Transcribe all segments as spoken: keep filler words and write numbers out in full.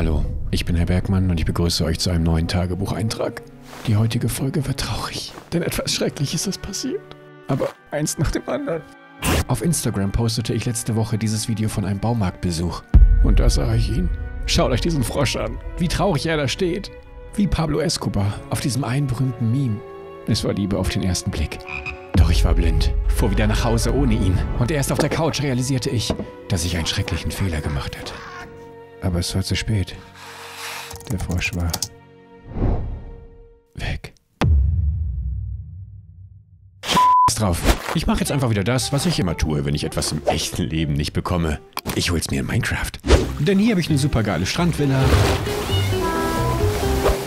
Hallo, ich bin Herr Bergmann und ich begrüße euch zu einem neuen Tagebucheintrag. Die heutige Folge wird traurig, denn etwas Schreckliches ist passiert. Aber eins nach dem anderen. Auf Instagram postete ich letzte Woche dieses Video von einem Baumarktbesuch. Und da sah ich ihn. Schaut euch diesen Frosch an, wie traurig er da steht. Wie Pablo Escobar auf diesem einen berühmten Meme. Es war Liebe auf den ersten Blick. Doch ich war blind, fuhr wieder nach Hause ohne ihn. Und erst auf der Couch realisierte ich, dass ich einen schrecklichen Fehler gemacht hatte. Aber es war zu spät. Der Frosch war weg. Drauf. Ich mache jetzt einfach wieder das, was ich immer tue, wenn ich etwas im echten Leben nicht bekomme. Ich hol's mir in Minecraft. Denn hier habe ich eine super geile Strandvilla.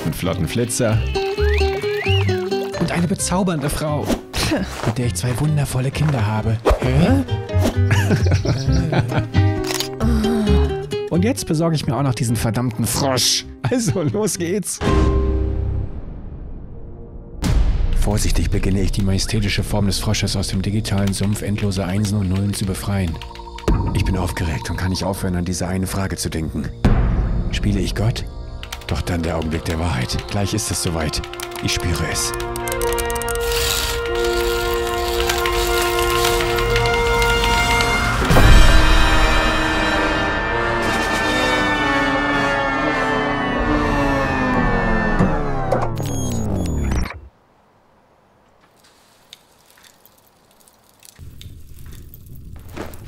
Einen flotten Flitzer. Und eine bezaubernde Frau, mit der ich zwei wundervolle Kinder habe. Hä? Und jetzt besorge ich mir auch noch diesen verdammten Frosch. Also, los geht's. Vorsichtig beginne ich, die majestätische Form des Frosches aus dem digitalen Sumpf endloser Einsen und Nullen zu befreien. Ich bin aufgeregt und kann nicht aufhören, an diese eine Frage zu denken. Spiele ich Gott? Doch dann der Augenblick der Wahrheit. Gleich ist es soweit. Ich spüre es.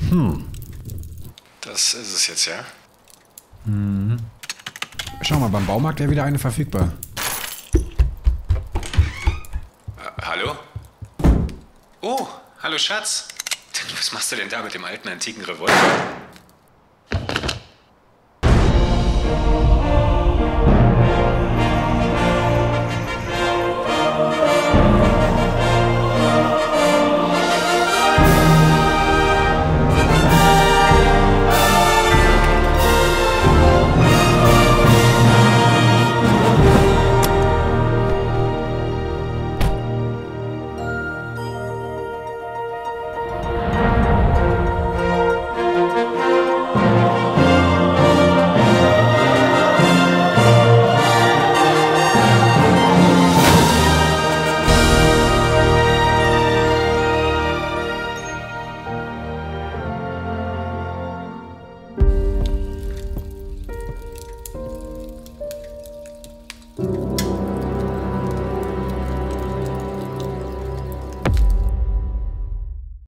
Hm. Das ist es jetzt, ja? Hm. Schau mal, beim Baumarkt wäre wieder eine verfügbar. Ha hallo? Oh, hallo Schatz. Was machst du denn da mit dem alten antiken Revolver?